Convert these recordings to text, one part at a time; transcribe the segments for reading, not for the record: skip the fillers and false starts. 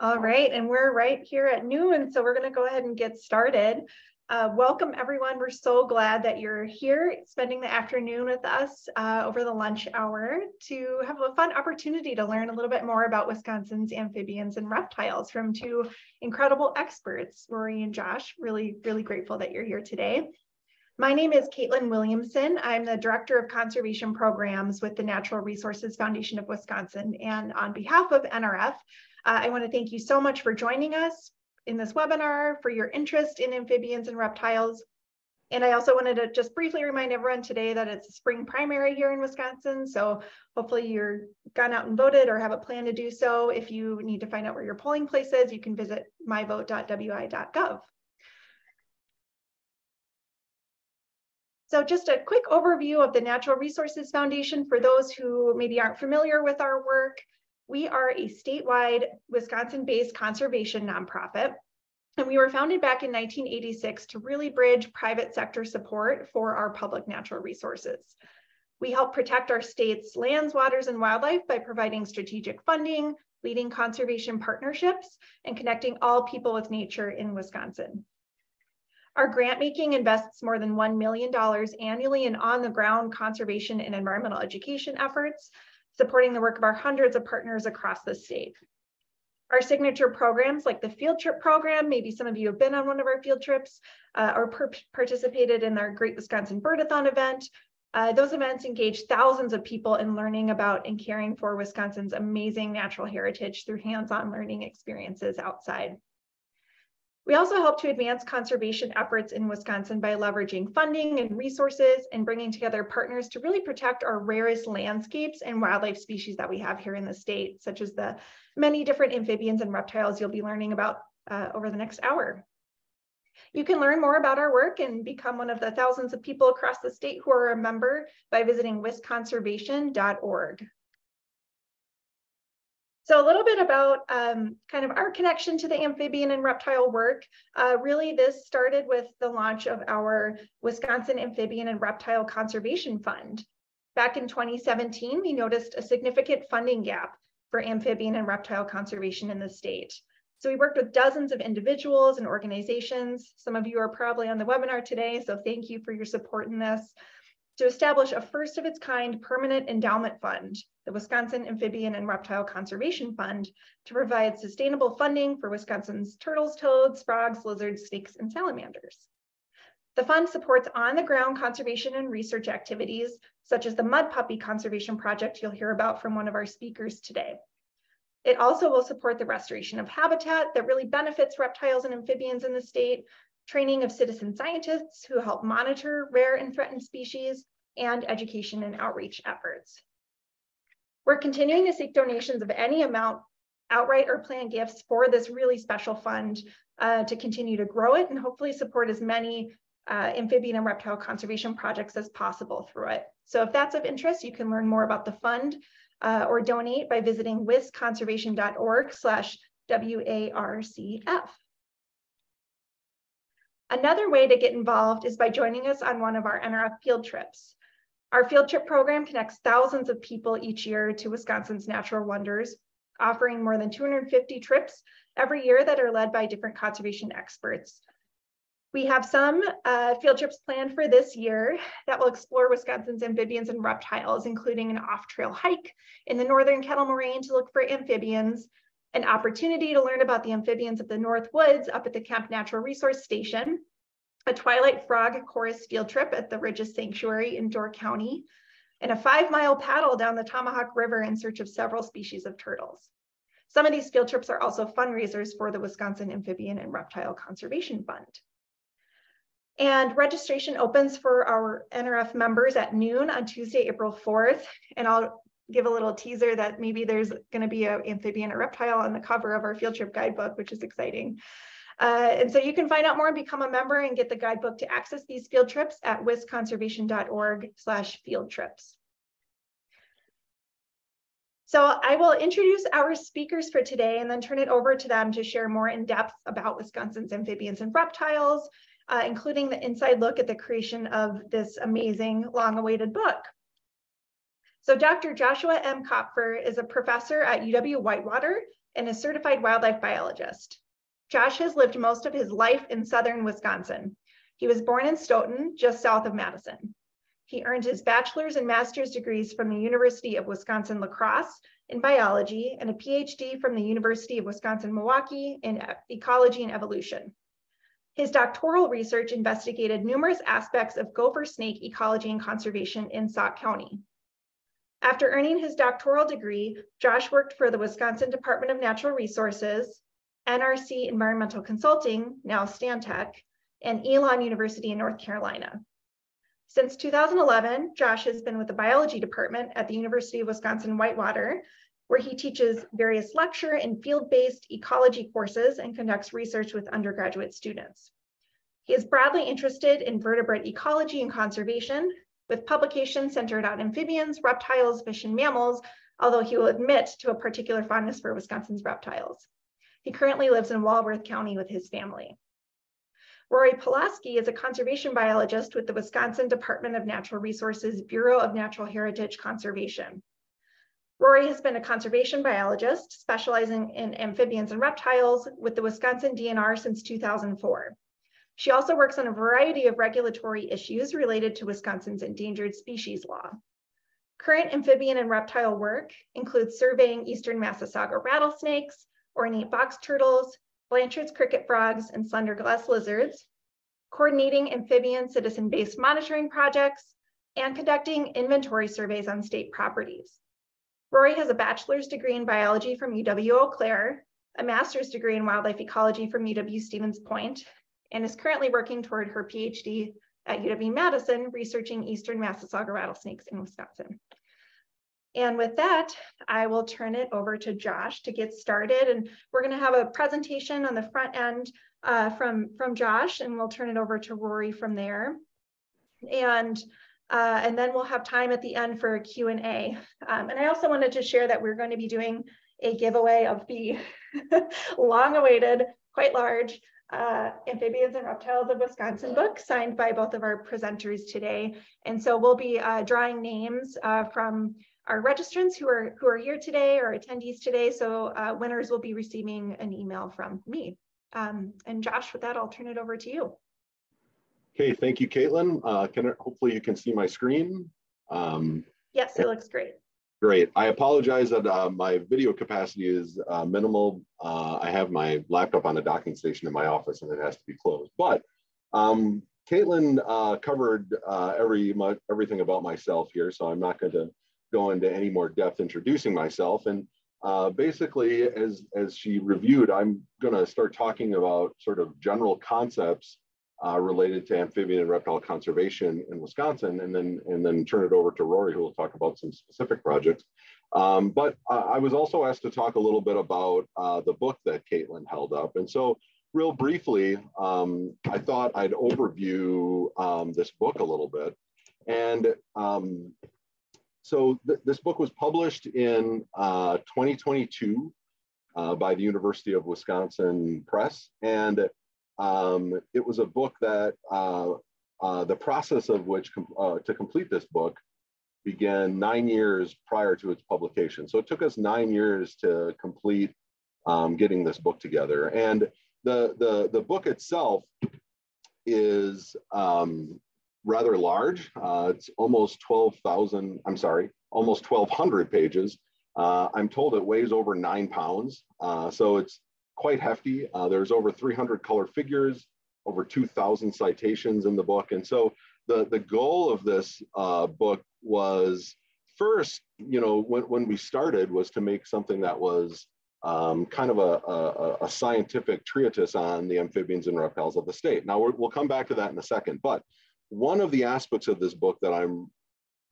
All right, and we're right here at noon, so we're going to go ahead and get started. Welcome everyone. We're so glad that you're here spending the afternoon with us over the lunch hour to have a fun opportunity to learn a little bit more about Wisconsin's amphibians and reptiles from two incredible experts, Rori and Josh. Really, really grateful that you're here today. My name is Caitlin Williamson. I'm the Director of Conservation Programs with the Natural Resources Foundation of Wisconsin. And on behalf of NRF, I want to thank you so much for joining us in this webinar, for your interest in amphibians and reptiles. And I also wanted to just briefly remind everyone today that it's a spring primary here in Wisconsin. So hopefully you're gone out and voted or have a plan to do so. If you need to find out where your polling place is, you can visit myvote.wi.gov. So just a quick overview of the Natural Resources Foundation for those who maybe aren't familiar with our work. We are a statewide Wisconsin-based conservation nonprofit, and we were founded back in 1986 to really bridge private sector support for our public natural resources. We help protect our state's lands, waters, and wildlife by providing strategic funding, leading conservation partnerships, and connecting all people with nature in Wisconsin. Our grant making invests more than $1 million annually in on-the-ground conservation and environmental education efforts, supporting the work of our hundreds of partners across the state. Our signature programs, like the field trip program, maybe some of you have been on one of our field trips or participated in our Great Wisconsin Birdathon event. Those events engage thousands of people in learning about and caring for Wisconsin's amazing natural heritage through hands-on learning experiences outside. We also help to advance conservation efforts in Wisconsin by leveraging funding and resources and bringing together partners to really protect our rarest landscapes and wildlife species that we have here in the state, such as the many different amphibians and reptiles you'll be learning about over the next hour. You can learn more about our work and become one of the thousands of people across the state who are a member by visiting wisconservation.org. So a little bit about kind of our connection to the amphibian and reptile work. Really, this started with the launch of our Wisconsin Amphibian and Reptile Conservation Fund. Back in 2017, we noticed a significant funding gap for amphibian and reptile conservation in the state. So we worked with dozens of individuals and organizations. Some of you are probably on the webinar today, so thank you for your support in this, to establish a first of its kind permanent endowment fund, the Wisconsin Amphibian and Reptile Conservation Fund, to provide sustainable funding for Wisconsin's turtles, toads, frogs, lizards, snakes, and salamanders. The fund supports on-the-ground conservation and research activities, such as the Mud Puppy Conservation Project you'll hear about from one of our speakers today. It also will support the restoration of habitat that really benefits reptiles and amphibians in the state, training of citizen scientists who help monitor rare and threatened species, and education and outreach efforts. We're continuing to seek donations of any amount, outright or planned gifts, for this really special fund to continue to grow it and hopefully support as many amphibian and reptile conservation projects as possible through it. So if that's of interest, you can learn more about the fund or donate by visiting wisconservation.org/WARCF. Another way to get involved is by joining us on one of our NRF field trips. Our field trip program connects thousands of people each year to Wisconsin's natural wonders, offering more than 250 trips every year that are led by different conservation experts. We have some field trips planned for this year that will explore Wisconsin's amphibians and reptiles, including an off-trail hike in the northern Kettle Moraine to look for amphibians, an opportunity to learn about the amphibians of the North Woods up at the Camp Natural Resource Station, a Twilight Frog Chorus field trip at the Ridges Sanctuary in Door County, and a 5-mile paddle down the Tomahawk River in search of several species of turtles. Some of these field trips are also fundraisers for the Wisconsin Amphibian and Reptile Conservation Fund. And registration opens for our NRF members at noon on Tuesday, April 4th, and I'll give a little teaser that maybe there's going to be an amphibian or reptile on the cover of our field trip guidebook, which is exciting. And so you can find out more and become a member and get the guidebook to access these field trips at wisconservation.org/field-trips. So I will introduce our speakers for today and then turn it over to them to share more in depth about Wisconsin's amphibians and reptiles, including the inside look at the creation of this amazing long-awaited book. So Dr. Joshua M. Kapfer is a professor at UW-Whitewater and is a certified wildlife biologist. Josh has lived most of his life in southern Wisconsin. He was born in Stoughton, just south of Madison. He earned his bachelor's and master's degrees from the University of Wisconsin-La Crosse in biology and a PhD from the University of Wisconsin-Milwaukee in ecology and evolution. His doctoral research investigated numerous aspects of gopher snake ecology and conservation in Sauk County. After earning his doctoral degree, Josh worked for the Wisconsin Department of Natural Resources, NRC Environmental Consulting, now Stantec, and Elon University in North Carolina. Since 2011, Josh has been with the biology department at the University of Wisconsin-Whitewater, where he teaches various lecture and field-based ecology courses and conducts research with undergraduate students. He is broadly interested in vertebrate ecology and conservation, with publications centered on amphibians, reptiles, fish, and mammals, although he will admit to a particular fondness for Wisconsin's reptiles. He currently lives in Walworth County with his family. Rori Paloski is a conservation biologist with the Wisconsin Department of Natural Resources Bureau of Natural Heritage Conservation. Rori has been a conservation biologist specializing in amphibians and reptiles with the Wisconsin DNR since 2004. She also works on a variety of regulatory issues related to Wisconsin's endangered species law. Current amphibian and reptile work includes surveying eastern Massasauga rattlesnakes, ornate box turtles, Blanchard's cricket frogs, and slenderglass lizards, coordinating amphibian citizen-based monitoring projects, and conducting inventory surveys on state properties. Rori has a bachelor's degree in biology from UW-Eau Claire, a master's degree in wildlife ecology from UW-Stevens Point, and is currently working toward her PhD at UW-Madison, researching eastern Massasauga rattlesnakes in Wisconsin. And with that, I will turn it over to Josh to get started. And we're going to have a presentation on the front end from Josh, and we'll turn it over to Rori from there. And then we'll have time at the end for a Q&A. And I also wanted to share that we're going to be doing a giveaway of the long-awaited, quite large, Amphibians and Reptiles of Wisconsin book signed by both of our presenters today. And so we'll be drawing names from our registrants who are here today or attendees today. So winners will be receiving an email from me. And Josh, with that, I'll turn it over to you. Okay, thank you, Caitlin. Hopefully you can see my screen. Yes, it looks great. Great. I apologize that my video capacity is minimal. I have my laptop on a docking station in my office and it has to be closed. But Caitlin covered everything about myself here, so I'm not going to go into any more depth introducing myself. And basically, as she reviewed, I'm going to start talking about sort of general concepts related to amphibian and reptile conservation in Wisconsin, and then turn it over to Rori, who will talk about some specific projects. But I was also asked to talk a little bit about the book that Caitlin held up. And so real briefly, I thought I'd overview this book a little bit. And so this book was published in 2022 by the University of Wisconsin Press. And it was a book that the process of which to complete this book began 9 years prior to its publication. So it took us 9 years to complete getting this book together. And the book itself is rather large. It's almost 1,200 pages. I'm told it weighs over 9 pounds. So it's quite hefty. There's over 300 color figures, over 2,000 citations in the book. And so the goal of this book was first, you know, when we started, was to make something that was kind of a scientific treatise on the amphibians and reptiles of the state. Now, we'll come back to that in a second. But one of the aspects of this book that I'm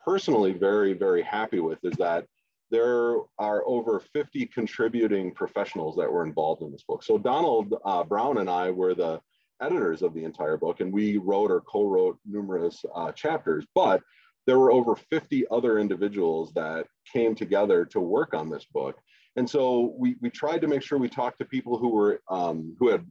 personally very, very happy with is that there are over 50 contributing professionals that were involved in this book. So Donald Brown and I were the editors of the entire book, and we wrote or co-wrote numerous chapters, but there were over 50 other individuals that came together to work on this book. And so we tried to make sure we talked to people who were who had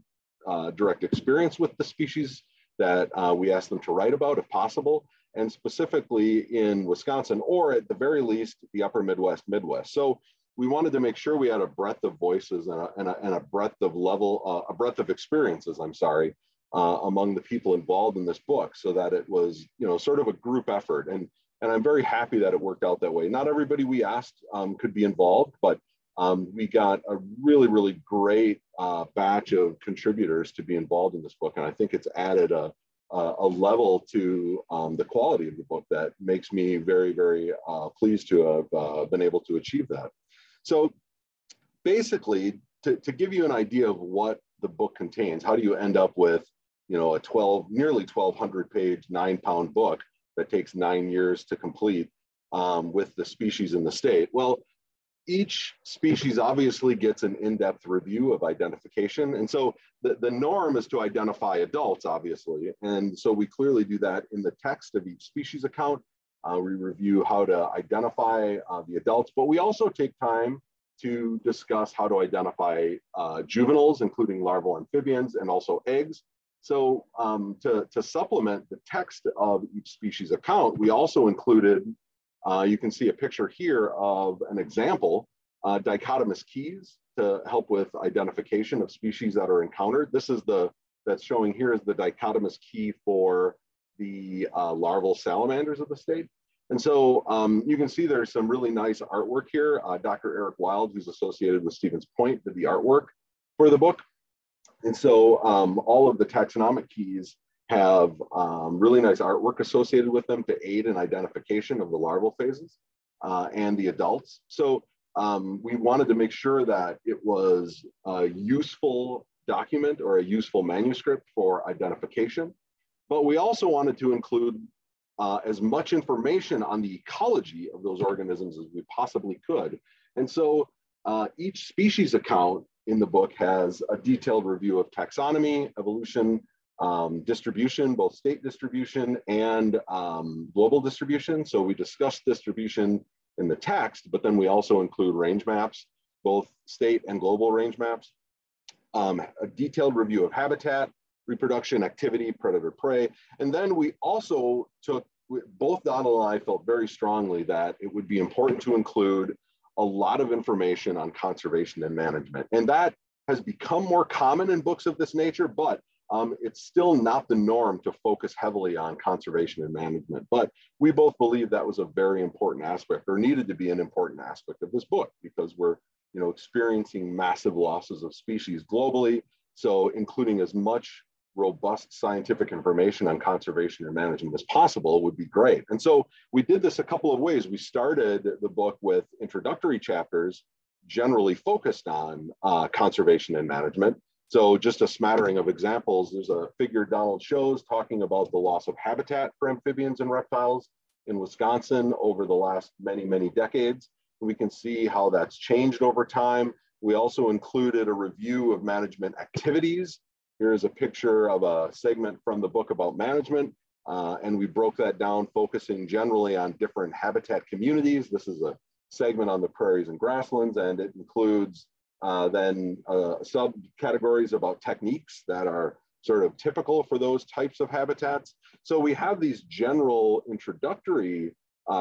direct experience with the species that we asked them to write about, if possible, and specifically in Wisconsin, or at the very least, the upper Midwest. So we wanted to make sure we had a breadth of voices and a breadth of level, a breadth of experiences, I'm sorry, among the people involved in this book, so that it was, you know, sort of a group effort. And I'm very happy that it worked out that way. Not everybody we asked could be involved, but we got a really, really great batch of contributors to be involved in this book. And I think it's added a level to the quality of the book that makes me very, very pleased to have been able to achieve that. So basically, to give you an idea of what the book contains, how do you end up with, you know, a nearly 1,200 page, 9-pound book that takes 9 years to complete with the species in the state? Well, each species obviously gets an in-depth review of identification. And so the norm is to identify adults, obviously. And so we clearly do that in the text of each species account. We review how to identify the adults, but we also take time to discuss how to identify juveniles, including larval amphibians and also eggs. So to supplement the text of each species account, we also included, you can see a picture here of an example, dichotomous keys to help with identification of species that are encountered. This is that's showing here is the dichotomous key for the larval salamanders of the state. And so you can see there's some really nice artwork here. Dr. Eric Wild, who's associated with Stevens Point, did the artwork for the book. And so all of the taxonomic keys have really nice artwork associated with them to aid in identification of the larval phases and the adults. So we wanted to make sure that it was a useful document or a useful manuscript for identification. But we also wanted to include as much information on the ecology of those organisms as we possibly could. And so each species account in the book has a detailed review of taxonomy, evolution, distribution, both state distribution and global distribution. So we discuss distribution in the text, but then we also include range maps, both state and global range maps, a detailed review of habitat, reproduction, activity, predator, prey. And then we also took, both Donald and I felt very strongly that it would be important to include a lot of information on conservation and management. And that has become more common in books of this nature, but it's still not the norm to focus heavily on conservation and management. But we both believe that was a very important aspect, or needed to be an important aspect of this book, because we're, you know, experiencing massive losses of species globally. So including as much robust scientific information on conservation and management as possible would be great. And so we did this a couple of ways. We started the book with introductory chapters generally focused on conservation and management. So just a smattering of examples, there's a figure Donald shows talking about the loss of habitat for amphibians and reptiles in Wisconsin over the last many, many decades. We can see how that's changed over time. We also included a review of management activities. Here's a picture of a segment from the book about management, and we broke that down, focusing generally on different habitat communities. This is a segment on the prairies and grasslands, and it includes then subcategories about techniques that are sort of typical for those types of habitats. So we have these general introductory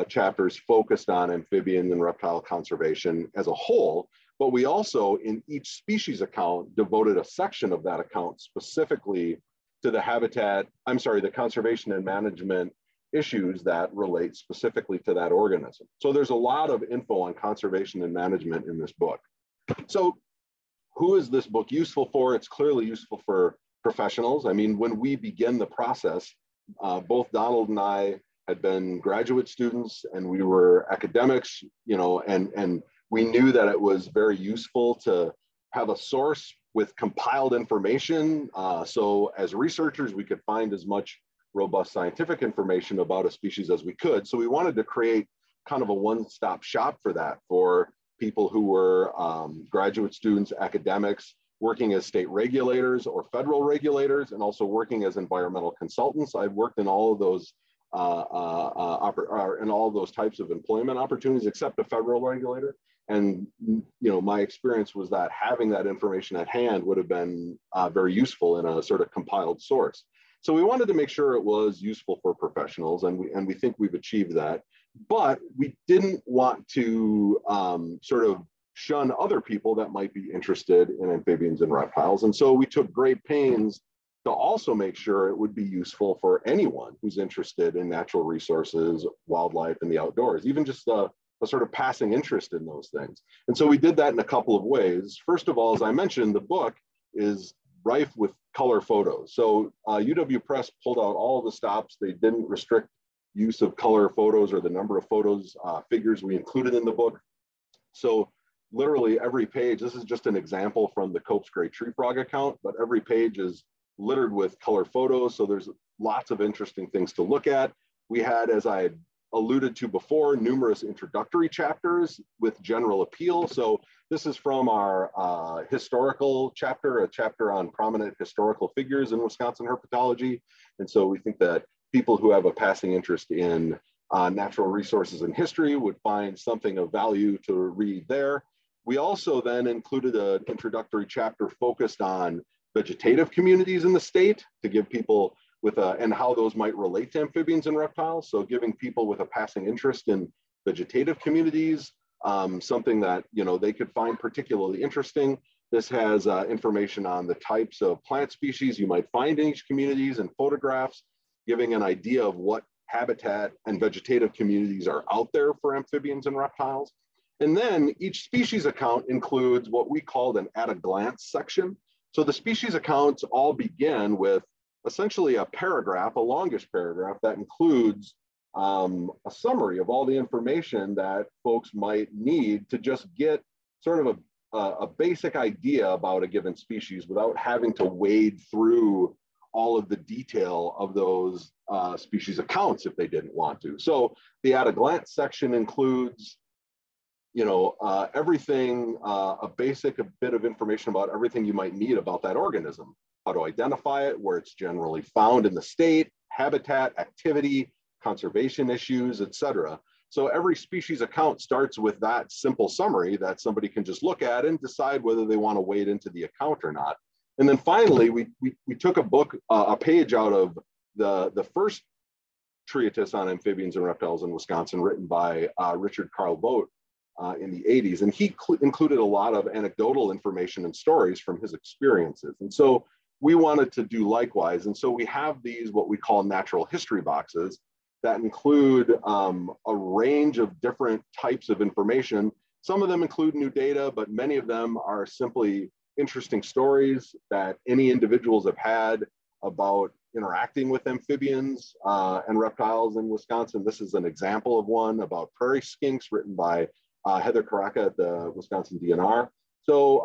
chapters focused on amphibian and reptile conservation as a whole, but we also, in each species account, devoted a section of that account specifically to the the conservation and management issues that relate specifically to that organism. So there's a lot of info on conservation and management in this book. So who is this book useful for? It's clearly useful for professionals. I mean, when we begin the process, both Donald and I had been graduate students and we were academics, you know, and we knew that it was very useful to have a source with compiled information. So as researchers, we could find as much robust scientific information about a species as we could. So we wanted to create kind of a one-stop shop for that, for people who were graduate students, academics, working as state regulators or federal regulators, and also working as environmental consultants. I've worked in all of those types of employment opportunities, except a federal regulator. And, you know, my experience was that having that information at hand would have been very useful in a sort of compiled source. So we wanted to make sure it was useful for professionals, and we think we've achieved that. But we didn't want to sort of shun other people that might be interested in amphibians and reptiles. And so we took great pains to also make sure it would be useful for anyone who's interested in natural resources, wildlife, and the outdoors, even just a sort of passing interest in those things. And so we did that in a couple of ways. First of all, as I mentioned, the book is rife with color photos. So UW Press pulled out all the stops. They didn't restrict use of color photos or the number of photos, figures we included in the book. So literally every page, this is just an example from the Cope's Great Tree Frog account, but every page is littered with color photos. So there's lots of interesting things to look at. We had, as I had alluded to before, numerous introductory chapters with general appeal. So this is from our historical chapter, a chapter on prominent historical figures in Wisconsin herpetology. And so we think that people who have a passing interest in natural resources and history would find something of value to read there. We also then included an introductory chapter focused on vegetative communities in the state to give people with and how those might relate to amphibians and reptiles. So giving people with a passing interest in vegetative communities, something that, you know, they could find particularly interesting. This has information on the types of plant species you might find in each communities and photographs, giving an idea of what habitat and vegetative communities are out there for amphibians and reptiles. And then each species account includes what we called an at-a-glance section. So the species accounts all begin with essentially a paragraph, a longish paragraph that includes a summary of all the information that folks might need to just get sort of a basic idea about a given species without having to wade through all of the detail of those species accounts if they didn't want to. So the at-a-glance section includes, you know, everything, a bit of information about everything you might need about that organism, how to identify it, where it's generally found in the state, habitat, activity, conservation issues, et cetera. So every species account starts with that simple summary that somebody can just look at and decide whether they want to wade into the account or not. And then finally, we took a page out of the first treatise on amphibians and reptiles in Wisconsin written by Richard Carl Vogt, in the 80s. And he included a lot of anecdotal information and stories from his experiences. And so we wanted to do likewise. And so we have these, what we call natural history boxes that include a range of different types of information. Some of them include new data, but many of them are simply interesting stories that any individuals have had about interacting with amphibians and reptiles in Wisconsin. This is an example of one about prairie skinks written by Heather Caraca at the Wisconsin DNR. So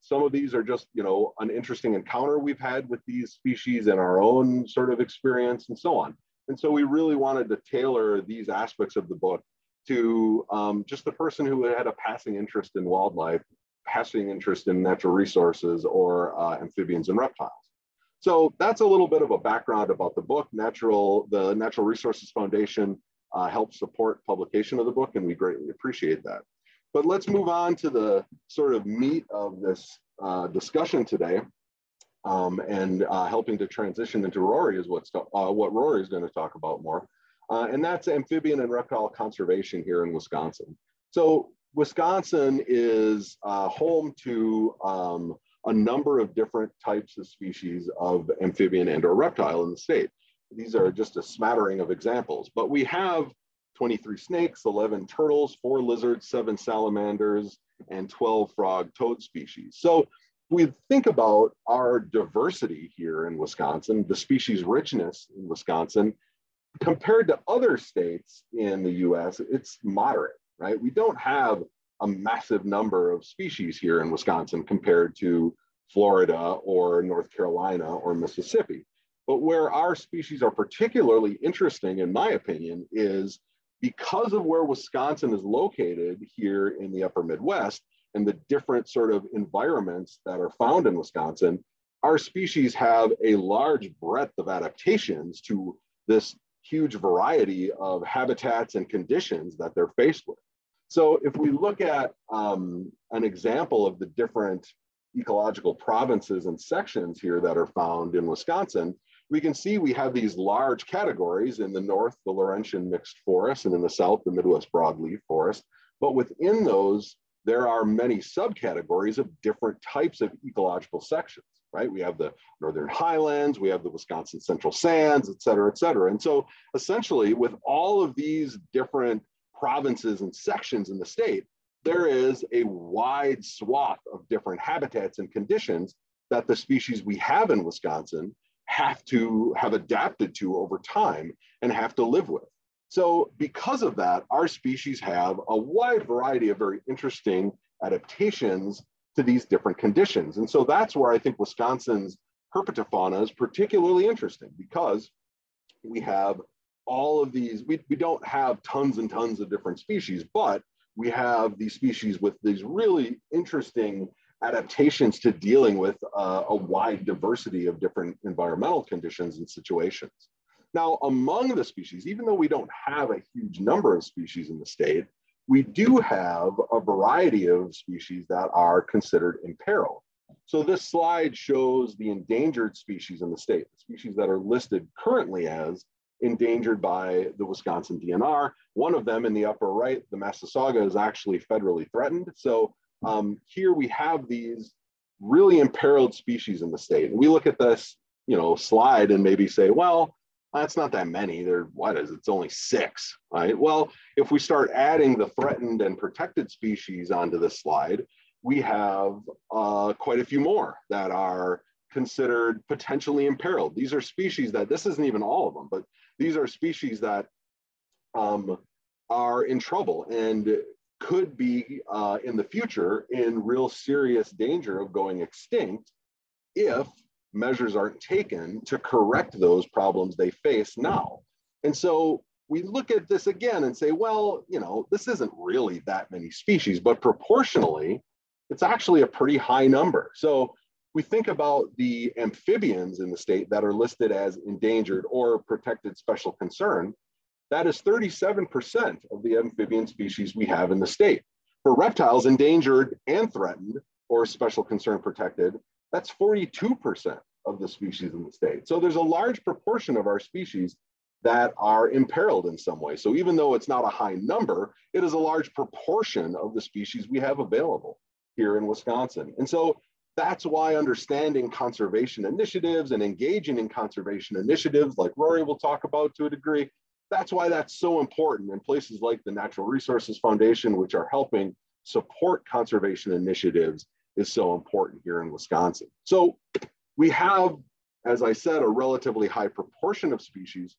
some of these are just, you know, an interesting encounter we've had with these species and our own sort of experience and so on. And so we really wanted to tailor these aspects of the book to just the person who had a passing interest in wildlife, passing interest in natural resources, or amphibians and reptiles. So that's a little bit of a background about the book. The Natural Resources Foundation help support publication of the book, and we greatly appreciate that. But let's move on to the sort of meat of this discussion today, and helping to transition into Rori is what Rori is going to talk about more, and that's amphibian and reptile conservation here in Wisconsin. So Wisconsin is home to a number of different types of species of amphibian and or reptile in the state. These are just a smattering of examples, but we have 23 snakes, 11 turtles, 4 lizards, 7 salamanders, and 12 frog toad species. So we think about our diversity here in Wisconsin, the species richness in Wisconsin, compared to other states in the US, it's moderate, right? We don't have a massive number of species here in Wisconsin compared to Florida or North Carolina or Mississippi. But where our species are particularly interesting, in my opinion, is because of where Wisconsin is located here in the upper Midwest and the different sort of environments that are found in Wisconsin, our species have a large breadth of adaptations to this huge variety of habitats and conditions that they're faced with. So if we look at an example of the different ecological provinces and sections here that are found in Wisconsin, we can see we have these large categories in the north, the Laurentian mixed forest, and in the south, the Midwest broadleaf forest. But within those there are many subcategories of different types of ecological sections, right? We have the Northern Highlands, we have the Wisconsin Central Sands, et cetera, et cetera. And so essentially with all of these different provinces and sections in the state, there is a wide swath of different habitats and conditions that the species we have in Wisconsin have to have adapted to over time and have to live with. So because of that, our species have a wide variety of very interesting adaptations to these different conditions. And so that's where I think Wisconsin's herpetofauna is particularly interesting, because we have all of these, we don't have tons and tons of different species, but we have these species with these really interesting adaptations to dealing with a wide diversity of different environmental conditions and situations. Now, among the species, even though we don't have a huge number of species in the state, we do have a variety of species that are considered imperiled. So this slide shows the endangered species in the state, the species that are listed currently as endangered by the Wisconsin DNR. One of them in the upper right, the Massasauga, is actually federally threatened. So here we have these really imperiled species in the state. And we look at this, you know, slide and maybe say, well, that's not that many. There, what is it? It's only 6, right? Well, if we start adding the threatened and protected species onto this slide, we have quite a few more that are considered potentially imperiled. These are species that, this isn't even all of them, but these are species that are in trouble and could be in the future in real serious danger of going extinct if measures aren't taken to correct those problems they face now. And so we look at this again and say, well, you know, this isn't really that many species, but proportionally, it's actually a pretty high number. So we think about the amphibians in the state that are listed as endangered or protected special concern. That is 37% of the amphibian species we have in the state. For reptiles, endangered and threatened or special concern protected, that's 42% of the species in the state. So there's a large proportion of our species that are imperiled in some way. So even though it's not a high number, it is a large proportion of the species we have available here in Wisconsin. And so that's why understanding conservation initiatives and engaging in conservation initiatives, like Rori will talk about to a degree, that's why that's so important. And places like the Natural Resources Foundation, which are helping support conservation initiatives, is so important here in Wisconsin. So we have, as I said, a relatively high proportion of species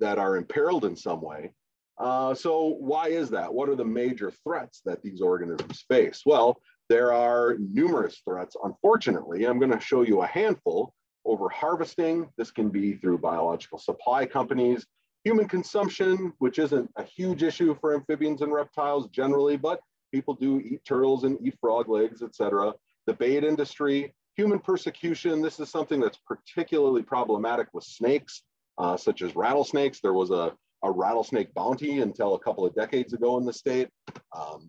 that are imperiled in some way. So why is that? What are the major threats that these organisms face? Well, there are numerous threats, unfortunately. I'm going to show you a handful. Over-harvesting, this can be through biological supply companies. Human consumption, which isn't a huge issue for amphibians and reptiles generally, but people do eat turtles and eat frog legs, et cetera. The bait industry, human persecution. This is something that's particularly problematic with snakes, such as rattlesnakes. There was a rattlesnake bounty until a couple of decades ago in the state.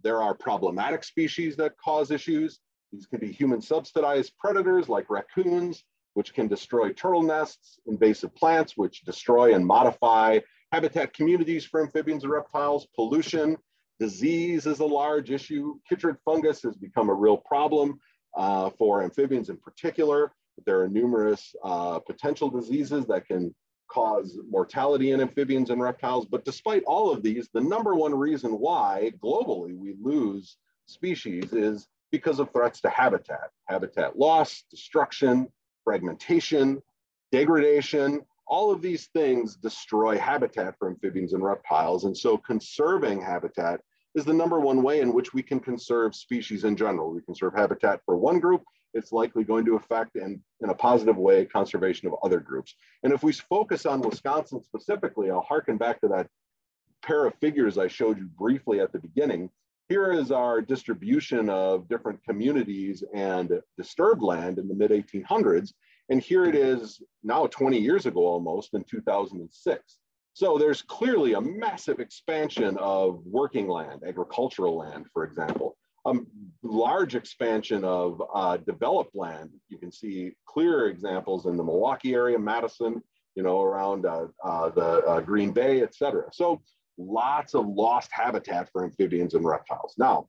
There are problematic species that cause issues. These can be human subsidized predators like raccoons, which can destroy turtle nests, invasive plants, which destroy and modify habitat communities for amphibians and reptiles, pollution. Disease is a large issue. Chytrid fungus has become a real problem for amphibians in particular. There are numerous potential diseases that can cause mortality in amphibians and reptiles. But despite all of these, the number one reason why globally we lose species is because of threats to habitat. Habitat loss, destruction, fragmentation, degradation. All of these things destroy habitat for amphibians and reptiles. And so conserving habitat is the number one way in which we can conserve species in general. We conserve habitat for one group, it's likely going to affect, in a positive way, conservation of other groups. And if we focus on Wisconsin specifically, I'll harken back to that pair of figures I showed you briefly at the beginning. Here is our distribution of different communities and disturbed land in the mid-1800s. And here it is now 20 years ago almost, in 2006. So there's clearly a massive expansion of working land, agricultural land, for example. A large expansion of developed land. You can see clear examples in the Milwaukee area, Madison, you know, around the Green Bay, et cetera. So lots of lost habitat for amphibians and reptiles. Now,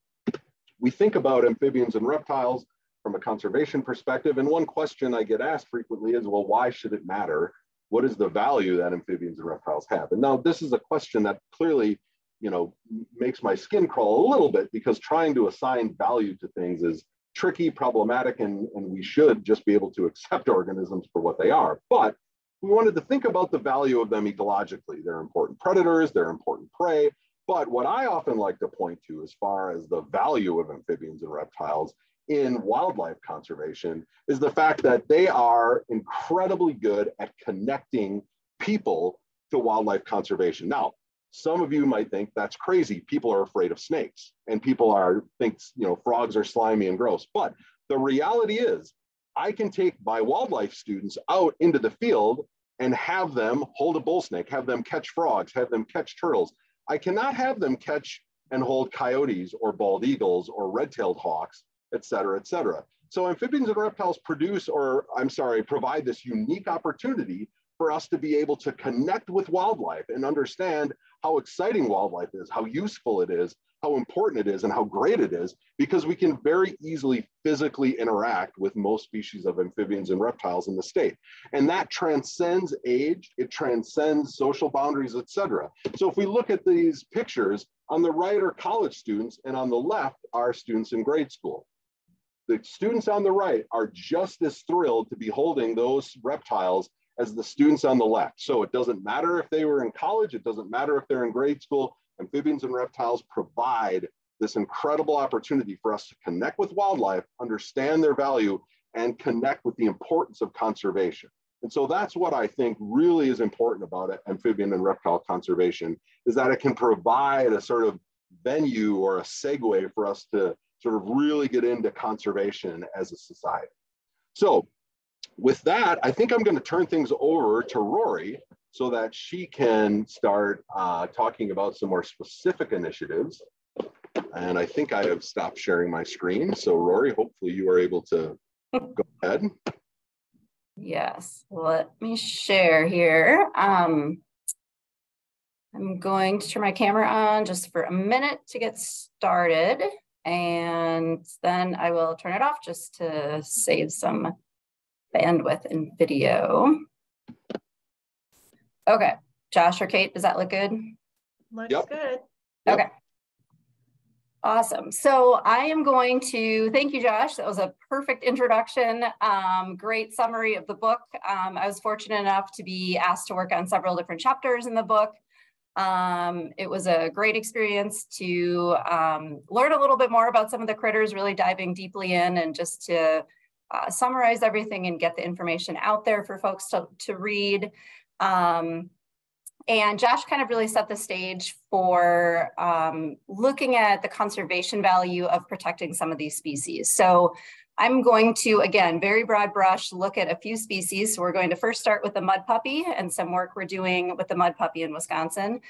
We think about amphibians and reptiles from a conservation perspective, and one question I get asked frequently is, well, why should it matter? What is the value that amphibians and reptiles have? And now this is a question that clearly, you know, makes my skin crawl a little bit, because trying to assign value to things is tricky, problematic, and we should just be able to accept organisms for what they are. But we wanted to think about the value of them ecologically. They're important predators, they're important prey. But what I often like to point to as far as the value of amphibians and reptiles in wildlife conservation is the fact that they are incredibly good at connecting people to wildlife conservation. Now, some of you might think that's crazy. People are afraid of snakes, and people think, you know, frogs are slimy and gross. But the reality is, I can take my wildlife students out into the field and have them hold a bull snake, have them catch frogs, have them catch turtles. I cannot have them catch and hold coyotes or bald eagles or red-tailed hawks, et cetera, et cetera. So amphibians and reptiles provide this unique opportunity for us to be able to connect with wildlife and understand how exciting wildlife is, how useful it is, how important it is, and how great it is, because we can very easily physically interact with most species of amphibians and reptiles in the state. And that transcends age, it transcends social boundaries, et cetera. So if we look at these pictures, on the right are college students, and on the left are students in grade school. The students on the right are just as thrilled to be holding those reptiles as the students on the left. So it doesn't matter if they were in college, it doesn't matter if they're in grade school, amphibians and reptiles provide this incredible opportunity for us to connect with wildlife, understand their value, and connect with the importance of conservation. And so that's what I think really is important about amphibian and reptile conservation, is that it can provide a sort of venue or a segue for us to sort of really get into conservation as a society. So with that, I think I'm going to turn things over to Rori so that she can start talking about some more specific initiatives. And I think I have stopped sharing my screen. So Rori, hopefully you are able to go ahead. Yes, let me share here. I'm going to turn my camera on just for a minute to get started. And then I will turn it off just to save some bandwidth and video. Okay, Josh or Kate, does that look good? Looks good. Yep. Okay, awesome. So I am going to, thank you, Josh. That was a perfect introduction. Great summary of the book. I was fortunate enough to be asked to work on several different chapters in the book. It was a great experience to learn a little bit more about some of the critters, really diving deeply in, and just to summarize everything and get the information out there for folks to read. And Josh kind of really set the stage for looking at the conservation value of protecting some of these species. So I'm going to, again, very broad brush, look at a few species. So we're going to first start with the mud puppy and some work we're doing with the mud puppy in Wisconsin.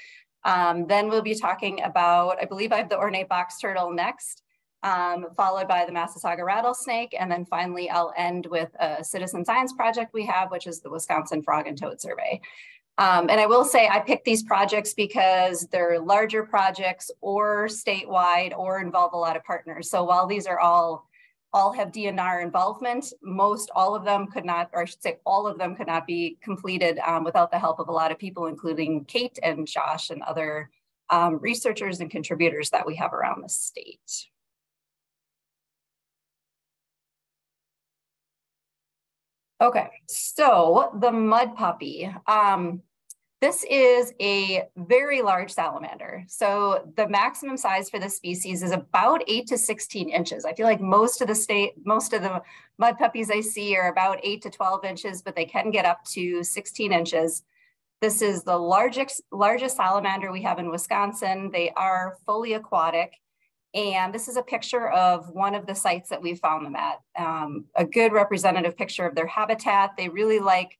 Then we'll be talking about, I believe I have the ornate box turtle next, followed by the Massasauga rattlesnake. And then finally, I'll end with a citizen science project we have, which is the Wisconsin Frog and Toad Survey. And I will say I picked these projects because they're larger projects or statewide or involve a lot of partners. So while these are all have DNR involvement, all of them could not be completed without the help of a lot of people, including Kate and Josh and other researchers and contributors that we have around the state. Okay, so the mud puppy. This is a very large salamander. So the maximum size for this species is about 8 to 16 inches. I feel like most of the mud puppies I see are about 8 to 12 inches, but they can get up to 16 inches. This is the largest salamander we have in Wisconsin. They are fully aquatic. And this is a picture of one of the sites that we found them at, a good representative picture of their habitat. They really like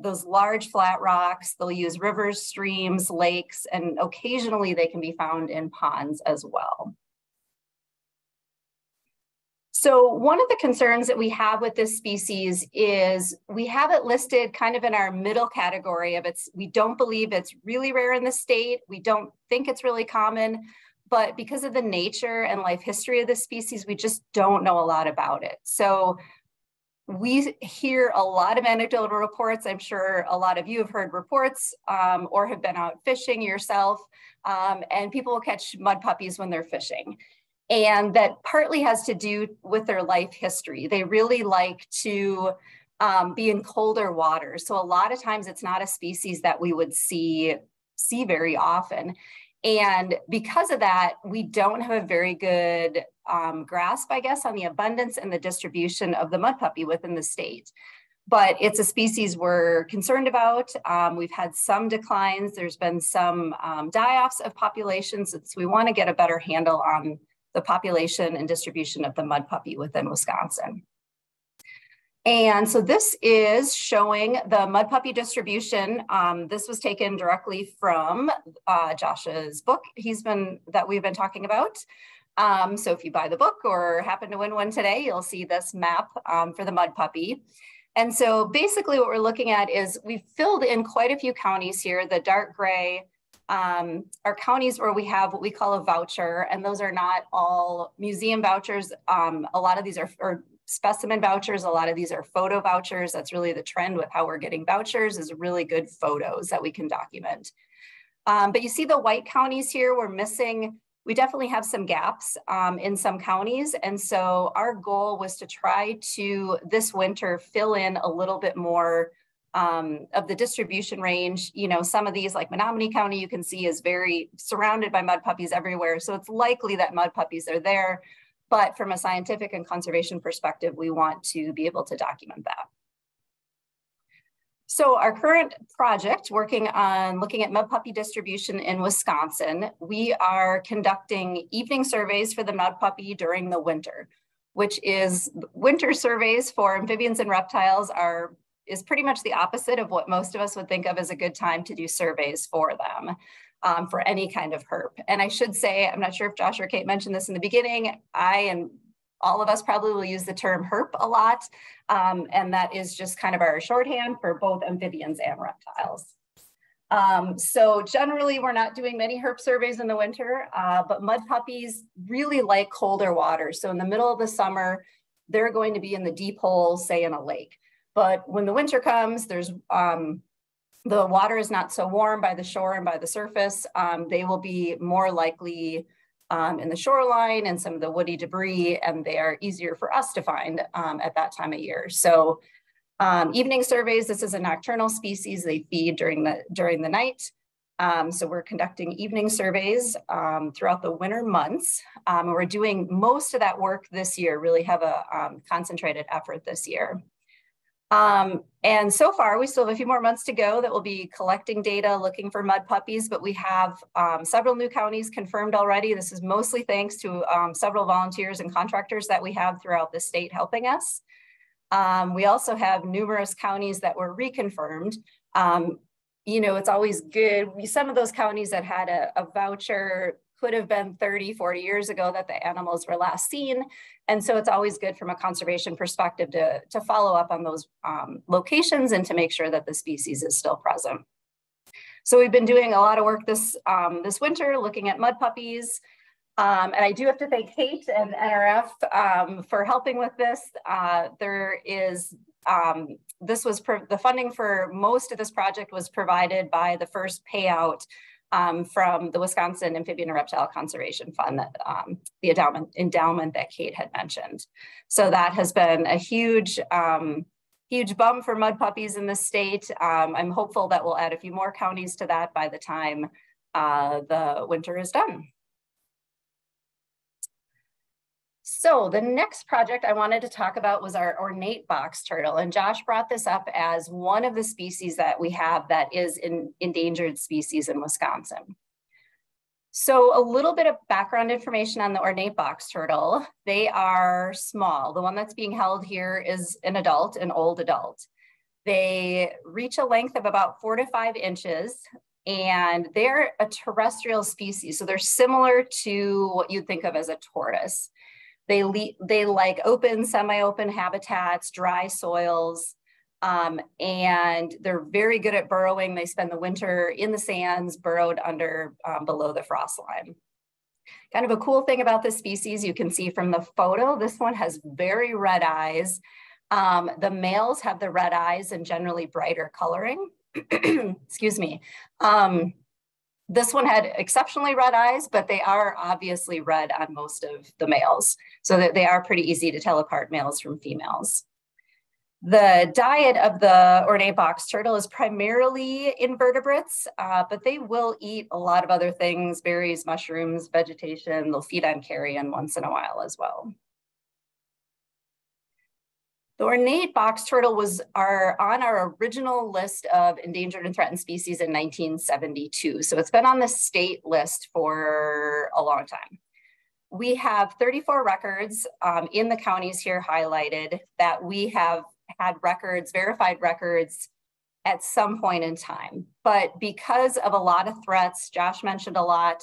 those large flat rocks. They'll use rivers, streams, lakes, and occasionally they can be found in ponds as well. So one of the concerns that we have with this species is we have it listed kind of in our middle category of we don't believe it's really rare in the state. We don't think it's really common. but because of the nature and life history of this species, we just don't know a lot about it. So we hear a lot of anecdotal reports. I'm sure a lot of you have heard reports or have been out fishing yourself, and people will catch mud puppies when they're fishing. And that partly has to do with their life history. They really like to be in colder waters. So a lot of times it's not a species that we would see very often. And because of that, we don't have a very good grasp, I guess, on the abundance and the distribution of the mud puppy within the state. But it's a species we're concerned about. We've had some declines. There's been some die-offs of populations, so we want to get a better handle on the population and distribution of the mud puppy within Wisconsin. And so this is showing the mud puppy distribution. This was taken directly from Josh's book that we've been talking about. So if you buy the book or happen to win one today, you'll see this map for the mud puppy. And so basically what we're looking at is we've filled in quite a few counties here. The dark gray are counties where we have what we call a voucher, and those are not all museum vouchers. A lot of these are specimen vouchers, a lot of these are photo vouchers. That's really the trend with how we're getting vouchers, is really good photos that we can document. But you see the white counties here, we're missing, we definitely have some gaps in some counties. And so our goal was to try to, this winter, fill in a little bit more of the distribution range. You know, some of these, like Menominee County, you can see is very surrounded by mud puppies everywhere. So it's likely that mud puppies are there. But from a scientific and conservation perspective, we want to be able to document that. So our current project, working on looking at mud puppy distribution in Wisconsin, we are conducting evening surveys for the mud puppy during the winter, which is winter surveys for amphibians and reptiles is pretty much the opposite of what most of us would think of as a good time to do surveys for them. For any kind of herp. And I should say, I'm not sure if Josh or Kate mentioned this in the beginning, I and all of us probably will use the term herp a lot. And that is just kind of our shorthand for both amphibians and reptiles. So generally we're not doing many herp surveys in the winter, but mud puppies really like colder water. So in the middle of the summer, they're going to be in the deep hole, say in a lake. But when the winter comes, the water is not so warm by the shore and by the surface. They will be more likely in the shoreline and some of the woody debris, and they are easier for us to find at that time of year. So evening surveys, this is a nocturnal species. They feed during the night. So we're conducting evening surveys throughout the winter months. We're doing most of that work this year, really have a concentrated effort this year. And so far, we still have a few more months to go that will be collecting data, looking for mud puppies, but we have several new counties confirmed already. This is mostly thanks to several volunteers and contractors that we have throughout the state helping us. We also have numerous counties that were reconfirmed. You know, it's always good. Some of those counties that had a voucher could have been 30, 40 years ago that the animals were last seen. And so it's always good from a conservation perspective to follow up on those locations and to make sure that the species is still present. So we've been doing a lot of work this winter looking at mud puppies. And I do have to thank Kate and NRF for helping with this. The funding for most of this project was provided by the first payout from the Wisconsin Amphibian and Reptile Conservation Fund, the endowment that Kate had mentioned. So that has been a huge, huge bump for mud puppies in the state. I'm hopeful that we'll add a few more counties to that by the time the winter is done. So the next project I wanted to talk about was our ornate box turtle. And Josh brought this up as one of the species that we have that is an endangered species in Wisconsin. So a little bit of background information on the ornate box turtle. They are small. The one that's being held here is an adult, an old adult. They reach a length of about 4 to 5 inches. And they're a terrestrial species. So they're similar to what you'd think of as a tortoise. They like open, semi-open habitats, dry soils, and they're very good at burrowing. They spend the winter in the sands, burrowed below the frost line. Kind of a cool thing about this species, you can see from the photo, this one has very red eyes. The males have the red eyes and generally brighter coloring. Excuse me. This one had exceptionally red eyes, but they are obviously red on most of the males, so that they are pretty easy to tell apart males from females. The diet of the ornate box turtle is primarily invertebrates, but they will eat a lot of other things, berries, mushrooms, vegetation. They'll feed on carrion once in a while as well. The ornate box turtle was on our original list of endangered and threatened species in 1972. So it's been on the state list for a long time. We have 34 records in the counties here highlighted that we have had records, verified records at some point in time. But because of a lot of threats, Josh mentioned a lot,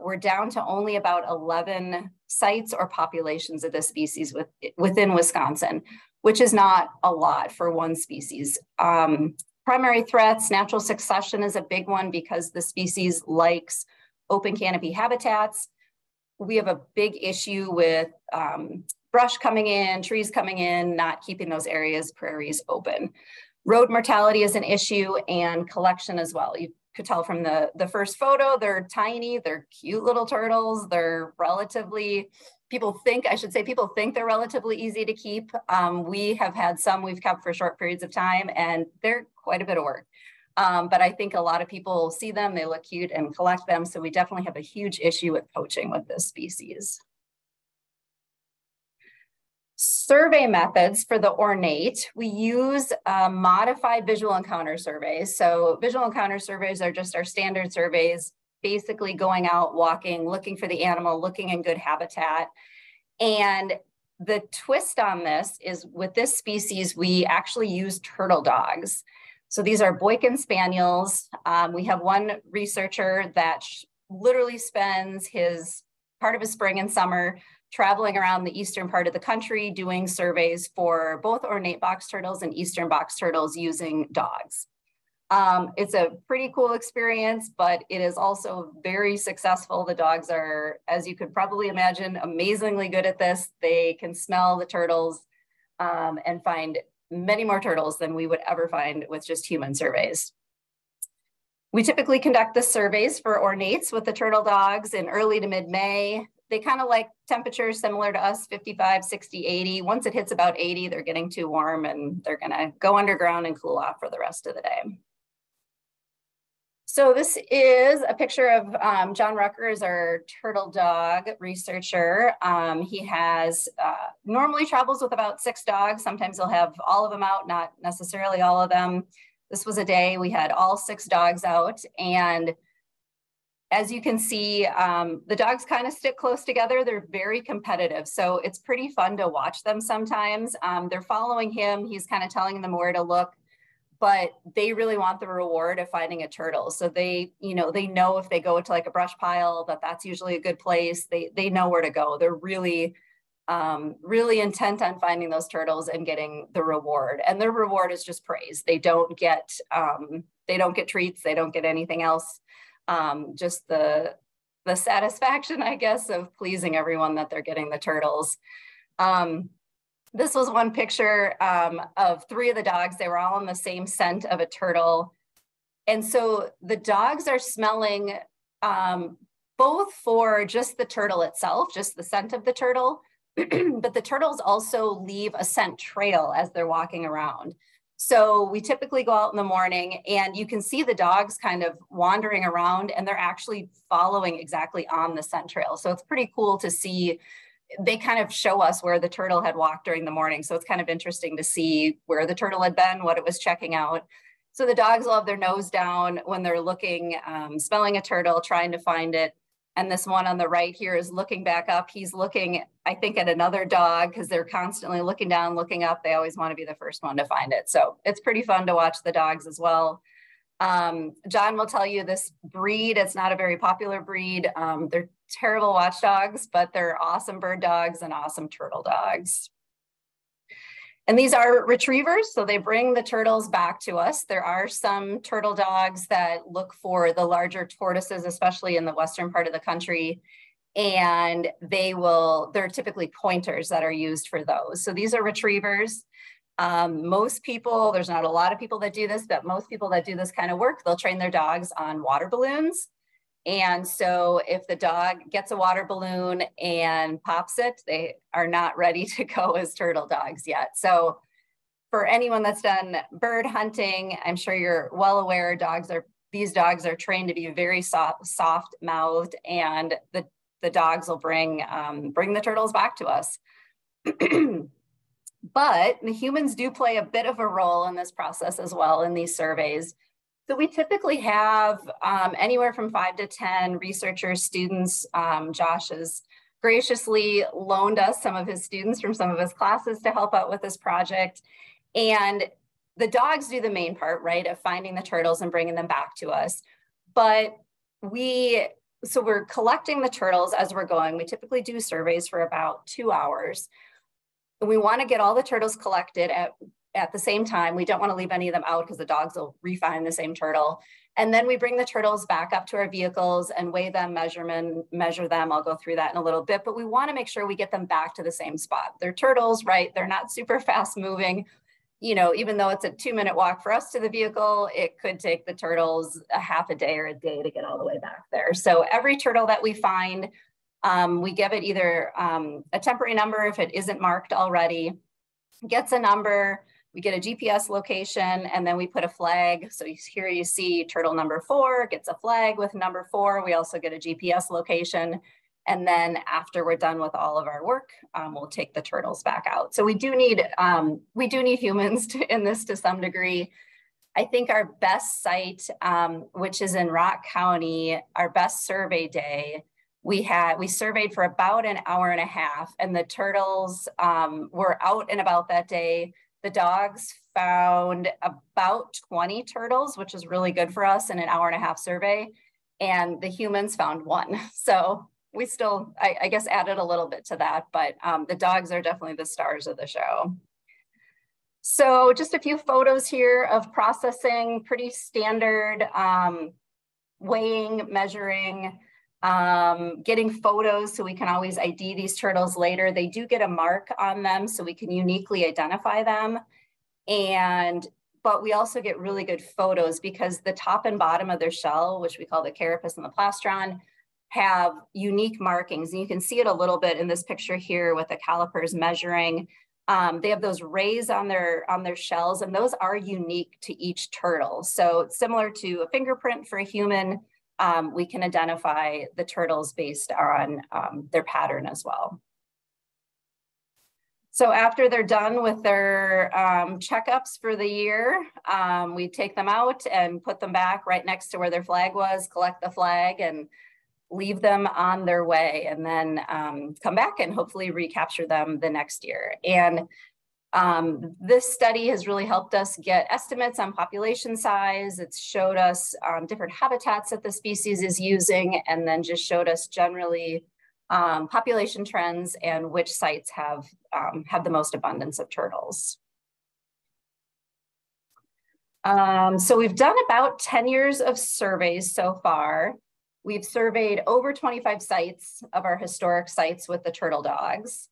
we're down to only about 11 sites or populations of this species within Wisconsin, which is not a lot for one species. Primary threats, natural succession is a big one because the species likes open canopy habitats. We have a big issue with brush coming in, trees coming in, not keeping those areas, prairies open. Road mortality is an issue, and collection as well. You could tell from the first photo, they're tiny, they're cute little turtles. They're relatively, people think they're relatively easy to keep. We have had some we've kept for short periods of time, and they're quite a bit of work. But I think a lot of people see them, they look cute and collect them. So we definitely have a huge issue with poaching with this species. Survey methods for the ornate, we use modified visual encounter surveys. So visual encounter surveys are just our standard surveys, basically going out, walking, looking for the animal, looking in good habitat. And the twist on this is with this species, we actually use turtle dogs. So these are Boykin Spaniels. We have one researcher that literally spends part of his spring and summer traveling around the eastern part of the country doing surveys for both ornate box turtles and eastern box turtles using dogs. It's a pretty cool experience, but it is also very successful. The dogs are, as you could probably imagine, amazingly good at this. They can smell the turtles and find many more turtles than we would ever find with just human surveys. We typically conduct the surveys for ornates with the turtle dogs in early to mid-May. They kind of like temperatures similar to us, 55, 60, 80. Once it hits about 80, they're getting too warm and they're gonna go underground and cool off for the rest of the day. So this is a picture of John Rucker is our turtle dog researcher. He has, normally travels with about 6 dogs. Sometimes he'll have all of them out, not necessarily all of them. This was a day we had all 6 dogs out, and as you can see, the dogs kind of stick close together. They're very competitive, so it's pretty fun to watch them sometimes. They're following him. He's kind of telling them where to look, but they really want the reward of finding a turtle. So they, you know, they know if they go to like a brush pile that that's usually a good place. They know where to go. They're really, really intent on finding those turtles and getting the reward. And their reward is just praise. They don't get treats. They don't get anything else. Just the satisfaction, I guess, of pleasing everyone that they're getting the turtles. This was one picture of 3 of the dogs. They were all on the same scent of a turtle. And so the dogs are smelling both for just the turtle itself, just the scent of the turtle, but the turtles also leave a scent trail as they're walking around. So we typically go out in the morning and you can see the dogs kind of wandering around and they're actually following exactly on the scent trail. So it's pretty cool to see. They kind of show us where the turtle had walked during the morning. So it's kind of interesting to see where the turtle had been, what it was checking out. So the dogs will have their nose down when they're looking, smelling a turtle, trying to find it. And this one on the right here is looking back up. He's looking, I think, at another dog because they're constantly looking down, looking up. They always want to be the first one to find it. So it's pretty fun to watch the dogs as well. John will tell you this breed, it's not a very popular breed. They're terrible watchdogs, but they're awesome bird dogs and awesome turtle dogs. And these are retrievers, so they bring the turtles back to us. There are some turtle dogs that look for the larger tortoises, especially in the western part of the country. and they will, they're typically pointers that are used for those. So these are retrievers. Most people, there's not a lot of people that do this, but most people that do this kind of work, they'll train their dogs on water balloons. And so if the dog gets a water balloon and pops it, they are not ready to go as turtle dogs yet. So for anyone that's done bird hunting, I'm sure you're well aware, these dogs are trained to be very soft-mouthed, and the dogs will bring the turtles back to us. But the humans do play a bit of a role in this process as well in these surveys. So we typically have anywhere from 5 to 10 researchers, students. Josh has graciously loaned us some of his students from some of his classes to help out with this project. And the dogs do the main part, right, of finding the turtles and bringing them back to us. But we're collecting the turtles as we're going. We typically do surveys for about 2 hours. And we want to get all the turtles collected at the same time. We don't want to leave any of them out because the dogs will re-find the same turtle. And then we bring the turtles back up to our vehicles and weigh them, measure them. I'll go through that in a little bit, but we want to make sure we get them back to the same spot. They're turtles, right? They're not super fast moving. You know, even though it's a 2-minute walk for us to the vehicle, it could take the turtles a half a day or a day to get all the way back there. So every turtle that we find, we give it either a temporary number if it isn't marked already, gets a number, we get a GPS location, and then we put a flag. So here you see turtle number 4 gets a flag with number 4. We also get a GPS location. And then after we're done with all of our work, we'll take the turtles back out. So we do need humans in this to some degree. I think our best site, which is in Rock County, our best survey day, we surveyed for about an hour and a half, and the turtles were out and about that day. The dogs found about 20 turtles, which is really good for us in an hour and a half survey. And the humans found 1. So we still, I guess, added a little bit to that, but the dogs are definitely the stars of the show. So just a few photos here of processing, pretty standard weighing, measuring, getting photos so we can always ID these turtles later. They do get a mark on them so we can uniquely identify them. But we also get really good photos because the top and bottom of their shell, which we call the carapace and the plastron, have unique markings. And you can see it a little bit in this picture here with the calipers measuring. They have those rays on their shells, and those are unique to each turtle. So similar to a fingerprint for a human, we can identify the turtles based on their pattern as well. So after they're done with their checkups for the year, we take them out and put them back right next to where their flag was, collect the flag, and leave them on their way, and then come back and hopefully recapture them the next year. And this study has really helped us get estimates on population size. It's showed us different habitats that the species is using, and then just showed us generally population trends and which sites have the most abundance of turtles. So we've done about 10 years of surveys so far. We've surveyed over 25 sites of our historic sites with the turtle dogs.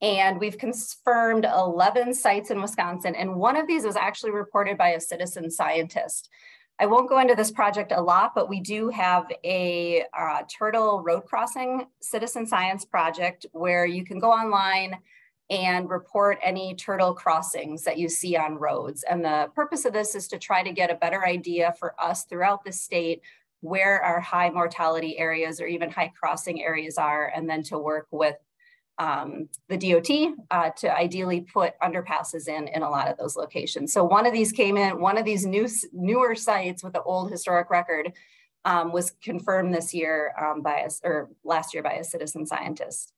And we've confirmed 11 sites in Wisconsin. And one of these was actually reported by a citizen scientist. I won't go into this project a lot, but we do have a turtle road crossing citizen science project where you can go online and report any turtle crossings that you see on roads. And the purpose of this is to try to get a better idea for us throughout the state where our high mortality areas or even high crossing areas are, and then to work with the DOT to ideally put underpasses in a lot of those locations. So one of these came in, one of these newer sites with the old historic record was confirmed this year last year by a citizen scientist.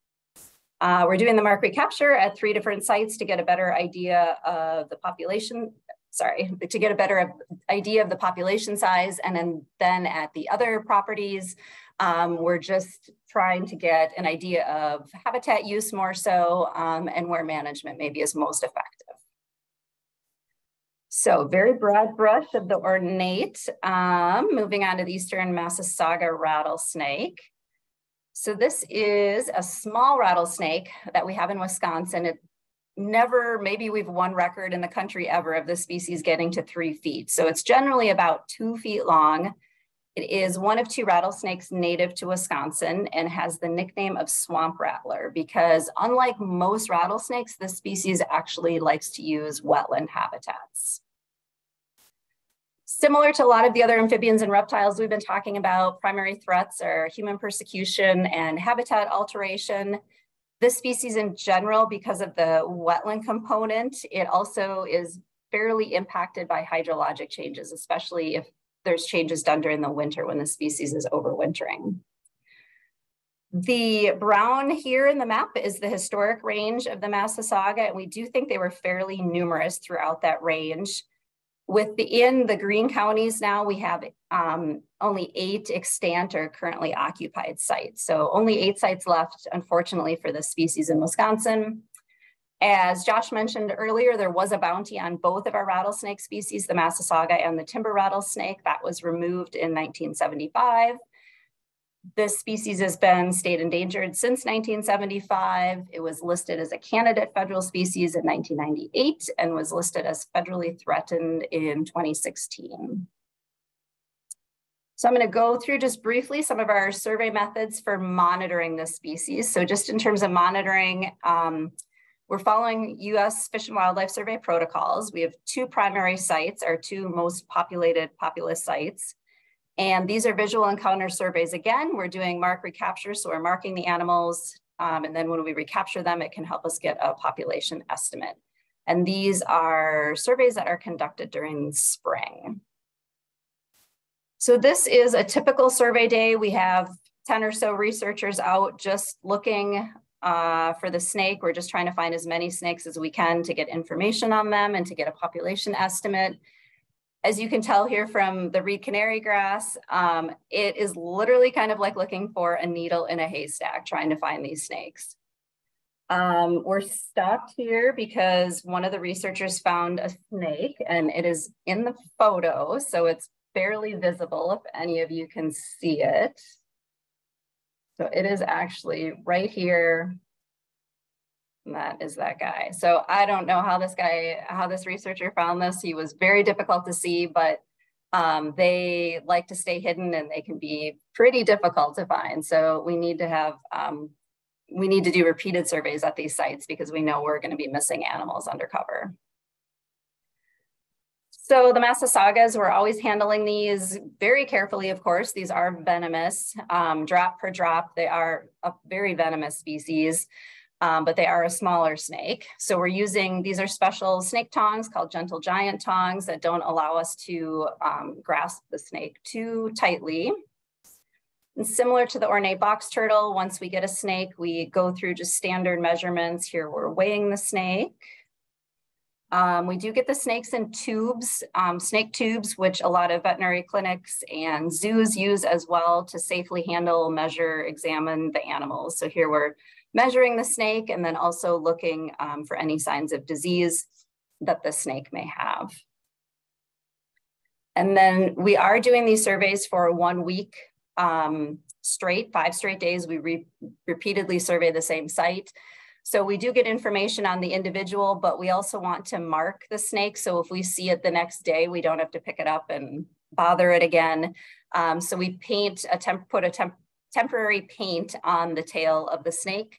We're doing the mark recapture at 3 different sites to get a better idea of the population. To get a better idea of the population size. And then at the other properties, we're just trying to get an idea of habitat use more so and where management maybe is most effective. So very broad brush of the ornate. Moving on to the eastern Massasauga rattlesnake. So this is a small rattlesnake that we have in Wisconsin. It never, maybe we've won record in the country ever of this species getting to 3 feet. So it's generally about 2 feet long. It is one of two rattlesnakes native to Wisconsin and has the nickname of swamp rattler because unlike most rattlesnakes, this species actually likes to use wetland habitats. Similar to a lot of the other amphibians and reptiles we've been talking about, primary threats are human persecution and habitat alteration. This species in general, because of the wetland component, it also is fairly impacted by hydrologic changes, especially if there's changes done during the winter when the species is overwintering. The brown here in the map is the historic range of the Massasauga, and we do think they were fairly numerous throughout that range. Within the green counties now, we have only 8 extant or currently occupied sites. So only 8 sites left, unfortunately, for this species in Wisconsin. As Josh mentioned earlier, there was a bounty on both of our rattlesnake species, the Massasauga and the timber rattlesnake. That was removed in 1975. This species has been state endangered since 1975. It was listed as a candidate federal species in 1998 and was listed as federally threatened in 2016. So I'm going to go through just briefly some of our survey methods for monitoring this species. So just in terms of monitoring, we're following U.S. Fish and Wildlife Survey protocols. We have 2 primary sites, our 2 most populated populous sites. And these are visual encounter surveys. Again, we're doing mark recapture, so we're marking the animals, and then when we recapture them, it can help us get a population estimate. And these are surveys that are conducted during spring. So this is a typical survey day. We have 10 or so researchers out just looking for the snake. We're just trying to find as many snakes as we can to get information on them and to get a population estimate. As you can tell here from the reed canary grass, it is literally kind of like looking for a needle in a haystack, trying to find these snakes. We're stopped here because one of the researchers found a snake and it is in the photo, so it's barely visible if any of you can see it. So it is actually right here. And that is that guy. So I don't know how this guy, how this researcher found this. He was very difficult to see, but they like to stay hidden and they can be pretty difficult to find. So we need to have, we need to do repeated surveys at these sites because we know we're going to be missing animals undercover. So the Massasaugas, we're always handling these very carefully, of course. These are venomous, drop per drop. They are a very venomous species. But they are a smaller snake. So we're using, these are special snake tongs called gentle giant tongs that don't allow us to grasp the snake too tightly. And similar to the ornate box turtle, once we get a snake, we go through just standard measurements. Here we're weighing the snake. We do get the snakes in tubes, snake tubes, which a lot of veterinary clinics and zoos use as well to safely handle, measure, examine the animals. So here we're measuring the snake and then also looking for any signs of disease that the snake may have. And then we are doing these surveys for 1 week straight, 5 straight days. We repeatedly survey the same site. So we do get information on the individual, but we also want to mark the snake. So if we see it the next day, we don't have to pick it up and bother it again. So we paint a temporary paint on the tail of the snake.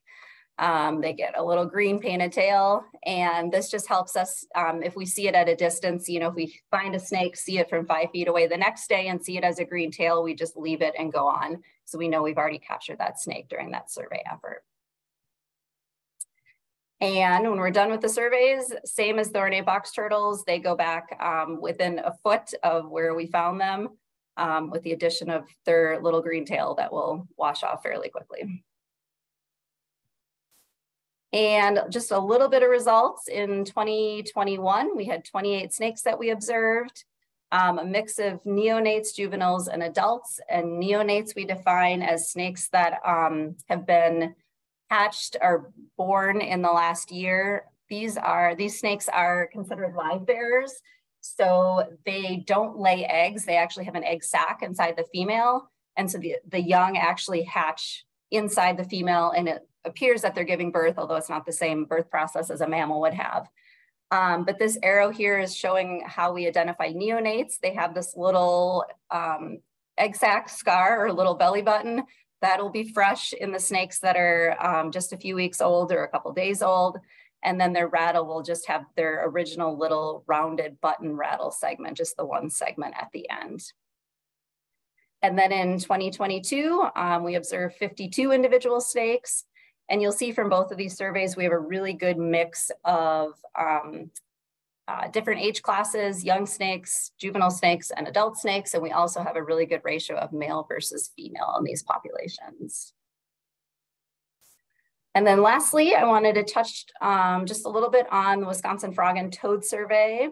They get a little green painted tail, and this just helps us if we see it at a distance, you know, if we find a snake, see it from 5 feet away the next day and see it as a green tail, we just leave it and go on. So we know we've already captured that snake during that survey effort. And when we're done with the surveys, same as the ornate box turtles, they go back within a foot of where we found them, with the addition of their little green tail that will wash off fairly quickly. And just a little bit of results. In 2021, we had 28 snakes that we observed, a mix of neonates, juveniles, and adults. And neonates we define as snakes that have been hatched or born in the last year. These snakes are considered live bearers. So they don't lay eggs. They actually have an egg sac inside the female. And so the young actually hatch inside the female, and it appears that they're giving birth, although it's not the same birth process as a mammal would have. But this arrow here is showing how we identify neonates. They have this little egg sac scar or little belly button. That'll be fresh in the snakes that are just a few weeks old or a couple days old. And then their rattle will just have their original little rounded button rattle segment, just the one segment at the end. And then in 2022, we observed 52 individual snakes. And you'll see from both of these surveys, we have a really good mix of different age classes, young snakes, juvenile snakes, and adult snakes. And we also have a really good ratio of male versus female in these populations. And then lastly, I wanted to touch just a little bit on the Wisconsin Frog and Toad Survey.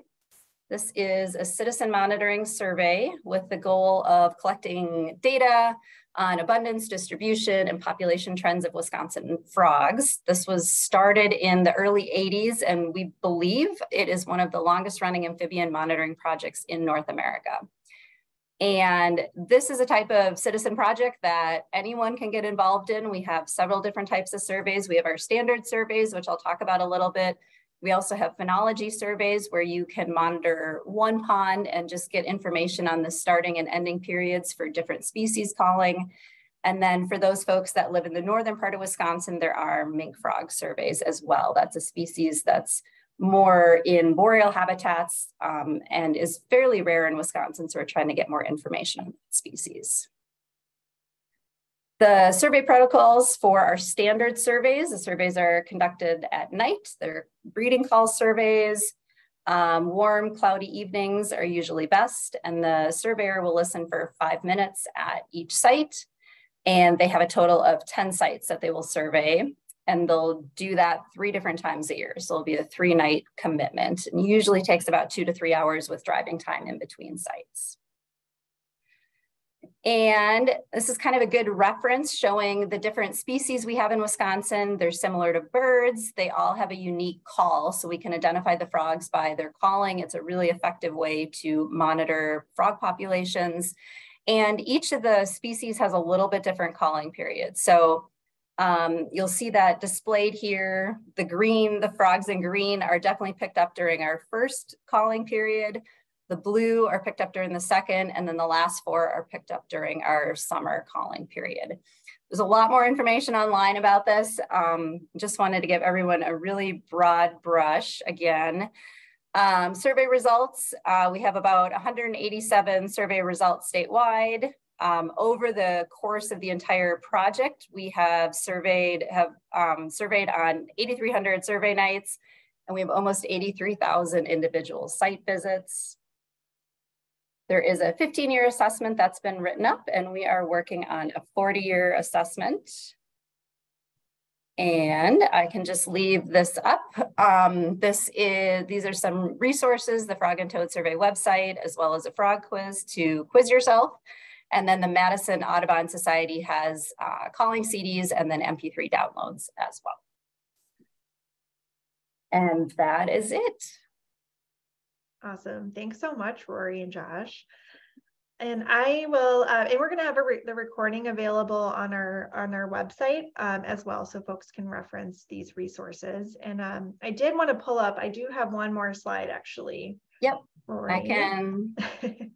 This is a citizen monitoring survey with the goal of collecting data on abundance, distribution, and population trends of Wisconsin frogs. This was started in the early 80s, and we believe it is one of the longest running amphibian monitoring projects in North America. And this is a type of citizen project that anyone can get involved in. We have several different types of surveys. We have our standard surveys, which I'll talk about a little bit. We also have phenology surveys where you can monitor one pond and just get information on the starting and ending periods for different species calling. And then for those folks that live in the northern part of Wisconsin, there are mink frog surveys as well. That's a species that's more in boreal habitats and is fairly rare in Wisconsin, so we're trying to get more information on that species. The survey protocols for our standard surveys, the surveys are conducted at night. They're breeding call surveys. Warm, cloudy evenings are usually best, and the surveyor will listen for 5 minutes at each site, and they have a total of 10 sites that they will survey. And they'll do that 3 different times a year. So it'll be a 3-night commitment, and usually takes about 2 to 3 hours with driving time in between sites. And this is kind of a good reference showing the different species we have in Wisconsin. They're similar to birds. They all have a unique call, so we can identify the frogs by their calling. It's a really effective way to monitor frog populations. And each of the species has a little bit different calling period. So you'll see that displayed here. The green, the frogs in green are definitely picked up during our first calling period. The blue are picked up during the second, and then the last 4 are picked up during our summer calling period. There's a lot more information online about this. Just wanted to give everyone a really broad brush again. Survey results, we have about 187 survey results statewide. Over the course of the entire project, we have surveyed on 8,300 survey nights, and we have almost 83,000 individual site visits. There is a 15-year assessment that's been written up, and we are working on a 40-year assessment. And I can just leave this up. These are some resources, the Frog and Toad Survey website, as well as a frog quiz to quiz yourself. And then the Madison Audubon Society has calling CDs and then MP3 downloads as well. And that is it. Awesome. Thanks so much, Rori and Josh. And I will, and we're going to have the recording available on our website as well, so folks can reference these resources. And I did want to pull up, I do have one more slide actually. Yep. Rori. I can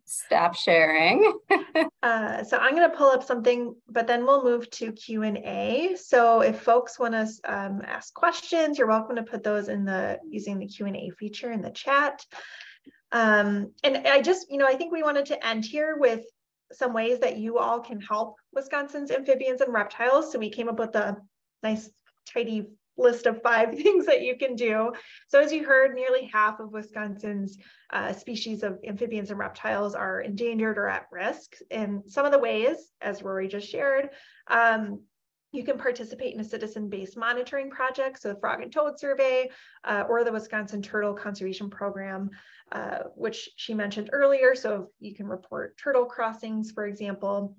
stop sharing. So I'm going to pull up something, but then we'll move to Q&A. So if folks want to ask questions, you're welcome to put those in using the Q&A feature in the chat. And I just, I think we wanted to end here with some ways that you all can help Wisconsin's amphibians and reptiles. So we came up with a nice tidy list of 5 things that you can do. So as you heard, nearly half of Wisconsin's species of amphibians and reptiles are endangered or at risk. And some of the ways, as Rori just shared, you can participate in a citizen-based monitoring project, so the Frog and Toad Survey, or the Wisconsin Turtle Conservation Program, which she mentioned earlier. So you can report turtle crossings, for example.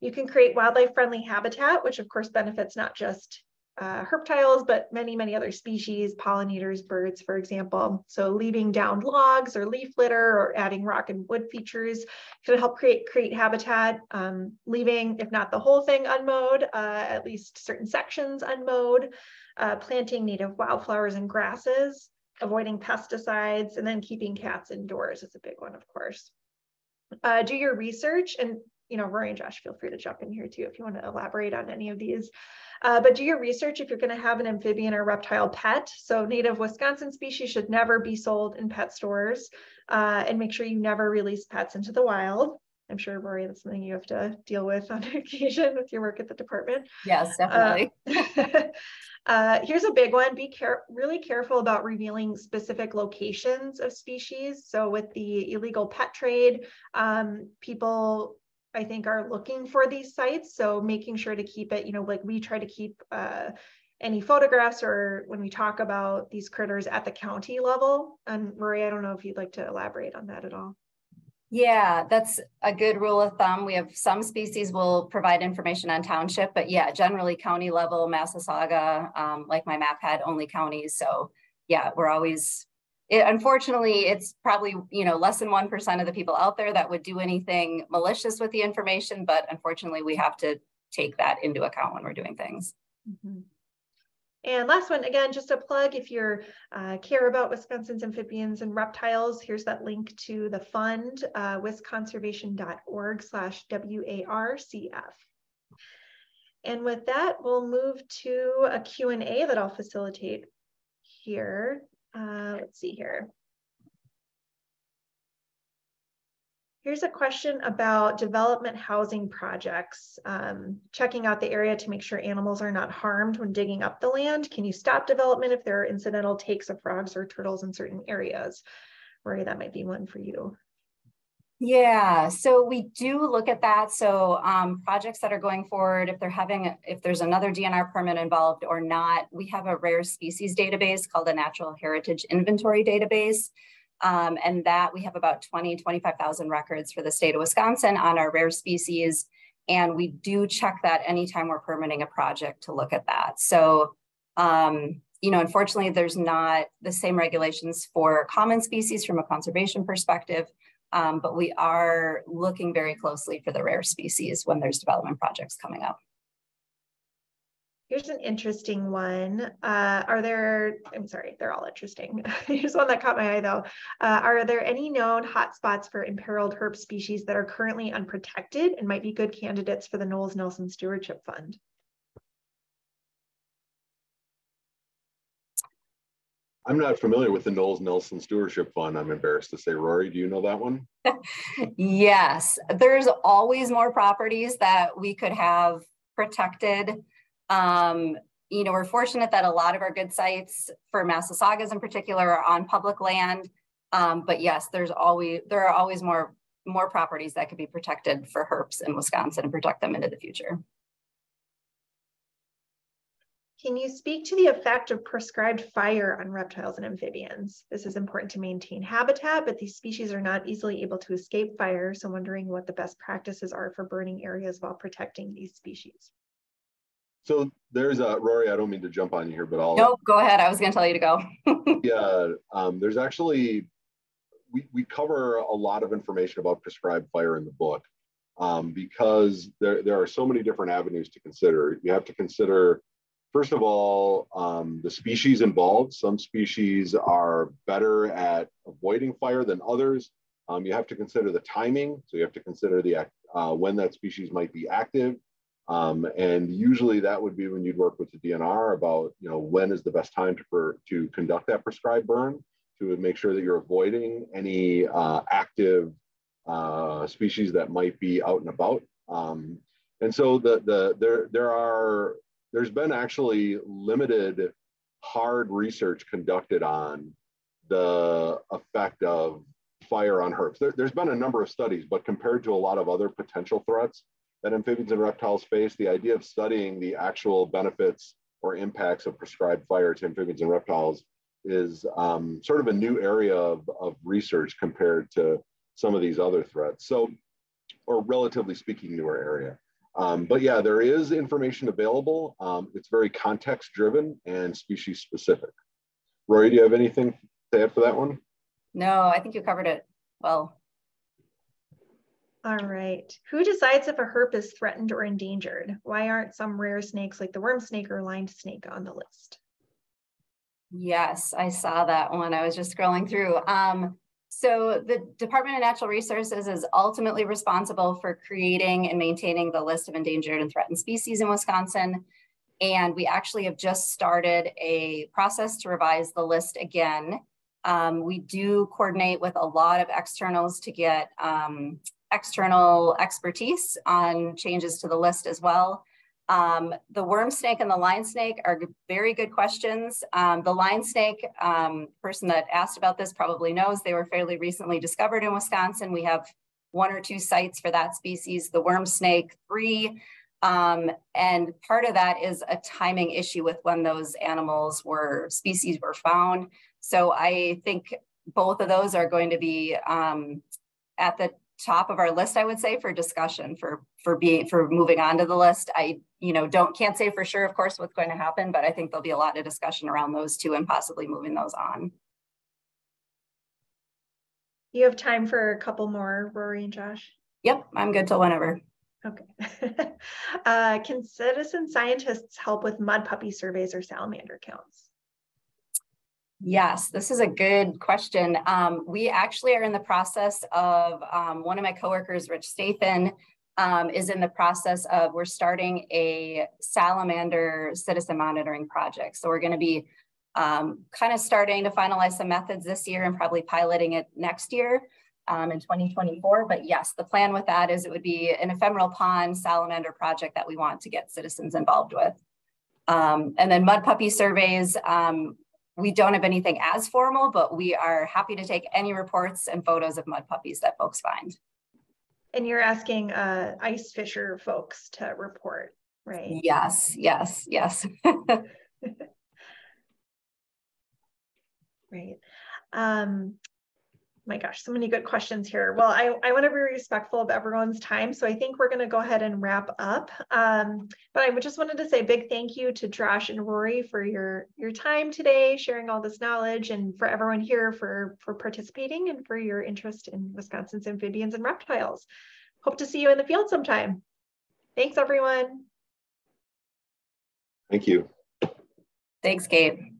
You can create wildlife-friendly habitat, which of course benefits not just herptiles, but many, many other species, pollinators, birds, for example. So leaving down logs or leaf litter or adding rock and wood features could help create habitat. Leaving, if not the whole thing unmowed, at least certain sections unmowed, planting native wildflowers and grasses, avoiding pesticides, and then keeping cats indoors is a big one, of course. Do your research, and you know, Rori and Josh, feel free to jump in here too if you want to elaborate on any of these. But do your research if you're going to have an amphibian or reptile pet. So native Wisconsin species should never be sold in pet stores, and make sure you never release pets into the wild. I'm sure, Rori, that's something you have to deal with on occasion with your work at the department. Yes, definitely. Here's a big one. Be really careful about revealing specific locations of species. So with the illegal pet trade, people, I think, are looking for these sites. So making sure to keep it, you know, like we try to keep any photographs or when we talk about these critters at the county level. And Rori, I don't know if you'd like to elaborate on that at all. Yeah, that's a good rule of thumb. We have some species will provide information on township, but yeah, generally county level, Massasauga, like my map had, only counties. So yeah, we're always, unfortunately, it's probably, you know, less than 1% of the people out there that would do anything malicious with the information, but unfortunately we have to take that into account when we're doing things. Mm-hmm. And last one, again, just a plug, if you care about Wisconsin's amphibians and reptiles, here's that link to the fund, wisconservation.org/WARCF. And with that, we'll move to a Q&A that I'll facilitate here. Let's see here. Here's a question about development housing projects, checking out the area to make sure animals are not harmed when digging up the land. Can you stop development if there are incidental takes of frogs or turtles in certain areas? Rori, that might be one for you. Yeah, so we do look at that. So projects that are going forward, if there's another DNR permit involved or not, we have a rare species database called the Natural Heritage Inventory Database. And that we have about 25,000 records for the state of Wisconsin on our rare species. And we do check that anytime we're permitting a project to look at that. So, you know, unfortunately, there's not the same regulations for common species from a conservation perspective, but we are looking very closely for the rare species when there's development projects coming up. Here's an interesting one. They're all interesting. Here's one that caught my eye though. Are there any known hotspots for imperiled herb species that are currently unprotected and might be good candidates for the Knowles-Nelson Stewardship Fund? I'm not familiar with the Knowles-Nelson Stewardship Fund, I'm embarrassed to say. Rori, do you know that one? Yes, there's always more properties that we could have protected. You know, we're fortunate that a lot of our good sites for Massasaugas in particular are on public land. But yes, there are always more properties that could be protected for herps in Wisconsin and protect them into the future. Can you speak to the effect of prescribed fire on reptiles and amphibians? This is important to maintain habitat, but these species are not easily able to escape fire. So wondering what the best practices are for burning areas while protecting these species. So there's a, Rori, I don't mean to jump on you here, but I'll— Nope, go ahead, I was gonna tell you to go. Yeah, there's actually, we cover a lot of information about prescribed fire in the book because there are so many different avenues to consider. You have to consider, first of all, the species involved. Some species are better at avoiding fire than others. You have to consider the timing. So you have to consider the when that species might be active. And usually that would be when you'd work with the DNR about, you know, when is the best time to conduct that prescribed burn to make sure that you're avoiding any active species that might be out and about. And so there's been actually limited hard research conducted on the effect of fire on herps. There's been a number of studies, but compared to a lot of other potential threats that amphibians and reptiles face, the idea of studying the actual benefits or impacts of prescribed fire to amphibians and reptiles is sort of a new area of research compared to some of these other threats. So, or relatively speaking, newer area. But yeah, there is information available. It's very context driven and species specific. Rori, do you have anything to add for that one? No, I think you covered it well. All right. Who decides if a herp is threatened or endangered? Why aren't some rare snakes like the worm snake or lined snake on the list? Yes, I saw that one. I was just scrolling through. So the Department of Natural Resources is ultimately responsible for creating and maintaining the list of endangered and threatened species in Wisconsin. And we actually have just started a process to revise the list again. We do coordinate with a lot of externals to get external expertise on changes to the list as well. The worm snake and the lined snake are very good questions. The lined snake, person that asked about this probably knows they were fairly recently discovered in Wisconsin. We have 1 or 2 sites for that species, the worm snake 3. And part of that is a timing issue with when those species were found. So I think both of those are going to be at the top of our list, I would say, for discussion, for moving on to the list. I can't say for sure, of course, what's going to happen, but I think there'll be a lot of discussion around those two and possibly moving those on. You have time for a couple more, Rori and Josh? Yep, I'm good till whenever. Okay. Can citizen scientists help with mud puppy surveys or salamander counts? Yes, this is a good question. We actually are in the process of, one of my coworkers, Rich Stathan, is in the process of, we're starting a salamander citizen monitoring project. So we're going to be kind of starting to finalize some methods this year and probably piloting it next year in 2024. But yes, the plan with that is it would be an ephemeral pond salamander project that we want to get citizens involved with. And then mud puppy surveys, we don't have anything as formal, but we are happy to take any reports and photos of mud puppies that folks find. And you're asking ice fisher folks to report, right? Yes, yes, yes. Right. My gosh, so many good questions here. Well, I want to be respectful of everyone's time, so I think we're going to go ahead and wrap up. But I just wanted to say a big thank you to Josh and Rori for your time today, sharing all this knowledge, and for everyone here for participating and for your interest in Wisconsin's amphibians and reptiles. Hope to see you in the field sometime. Thanks, everyone. Thank you. Thanks, Kate.